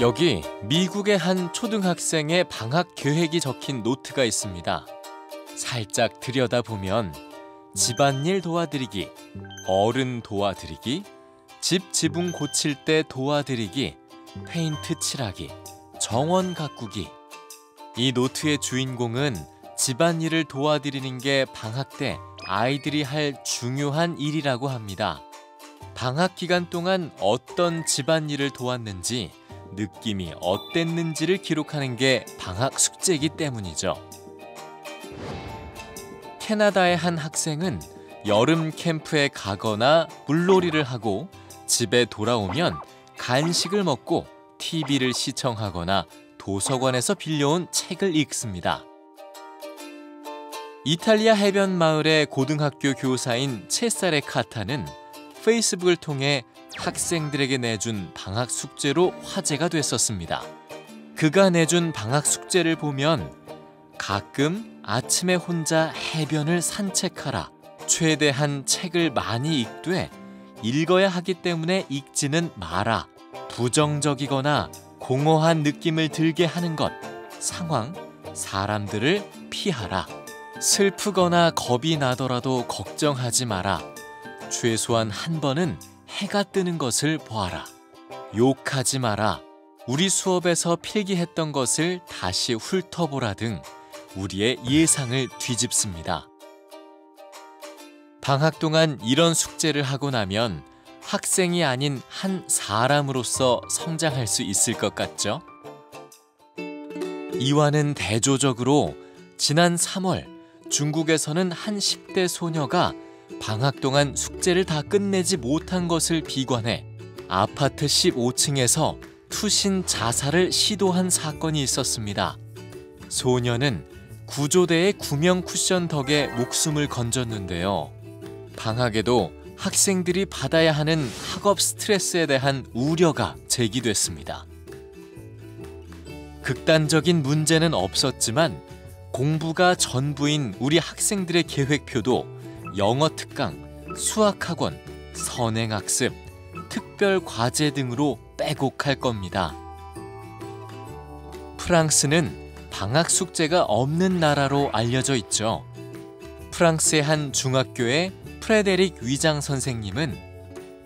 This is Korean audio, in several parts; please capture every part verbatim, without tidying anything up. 여기 미국의 한 초등학생의 방학 계획이 적힌 노트가 있습니다. 살짝 들여다보면 집안일 도와드리기, 어른 도와드리기, 집 지붕 고칠 때 도와드리기, 페인트 칠하기, 정원 가꾸기. 이 노트의 주인공은 집안일을 도와드리는 게 방학 때 아이들이 할 중요한 일이라고 합니다. 방학 기간 동안 어떤 집안일을 도왔는지, 느낌이 어땠는지를 기록하는 게 방학 숙제이기 때문이죠. 캐나다의 한 학생은 여름 캠프에 가거나 물놀이를 하고 집에 돌아오면 간식을 먹고 티비를 시청하거나 도서관에서 빌려온 책을 읽습니다. 이탈리아 해변 마을의 고등학교 교사인 체사레 카타는 페이스북을 통해 학생들에게 내준 방학 숙제로 화제가 됐었습니다. 그가 내준 방학 숙제를 보면 가끔 아침에 혼자 해변을 산책하라, 최대한 책을 많이 읽되 읽어야 하기 때문에 읽지는 마라, 부정적이거나 공허한 느낌을 들게 하는 것, 상황, 사람들을 피하라, 슬프거나 겁이 나더라도 걱정하지 마라, 최소한 한 번은 해가 뜨는 것을 보아라, 욕하지 마라, 우리 수업에서 필기했던 것을 다시 훑어보라 등 우리의 예상을 뒤집습니다. 방학 동안 이런 숙제를 하고 나면 학생이 아닌 한 사람으로서 성장할 수 있을 것 같죠? 이와는 대조적으로 지난 삼월 중국에서는 한 십 대 소녀가 방학 동안 숙제를 다 끝내지 못한 것을 비관해 아파트 십오 층에서 투신 자살을 시도한 사건이 있었습니다. 소녀는 구조대의 구명 쿠션 덕에 목숨을 건졌는데요. 방학에도 학생들이 받아야 하는 학업 스트레스에 대한 우려가 제기됐습니다. 극단적인 문제는 없었지만 공부가 전부인 우리 학생들의 계획표도 영어 특강, 수학학원, 선행학습, 특별과제 등으로 빼곡할 겁니다. 프랑스는 방학 숙제가 없는 나라로 알려져 있죠. 프랑스의 한 중학교의 프레데릭 위장 선생님은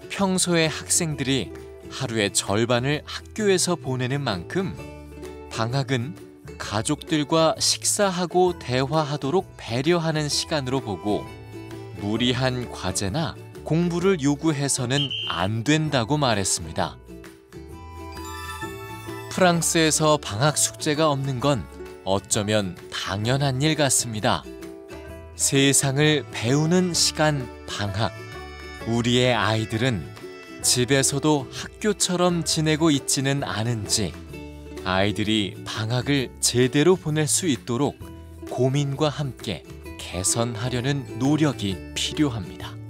평소에 학생들이 하루의 절반을 학교에서 보내는 만큼 방학은 가족들과 식사하고 대화하도록 배려하는 시간으로 보고 무리한 과제나 공부를 요구해서는 안 된다고 말했습니다. 프랑스에서 방학 숙제가 없는 건 어쩌면 당연한 일 같습니다. 세상을 배우는 시간 방학. 우리의 아이들은 집에서도 학교처럼 지내고 있지는 않은지, 아이들이 방학을 제대로 보낼 수 있도록 고민과 함께 개선하려는 노력이 필요합니다.